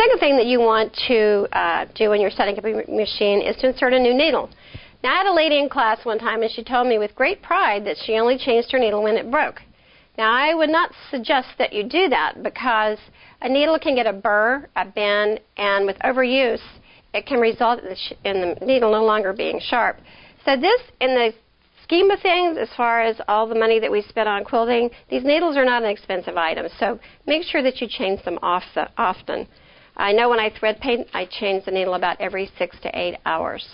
second thing that you want to do when you're setting up a machine is to insert a new needle. Now, I had a lady in class one time, and she told me with great pride that she only changed her needle when it broke. Now, I would not suggest that you do that because a needle can get a burr, a bend, and with overuse, it can result in the needle no longer being sharp. So this, in the scheme of things, as far as all the money that we spend on quilting, these needles are not an expensive item, so make sure that you change them often. I know when I thread paint, I change the needle about every 6 to 8 hours.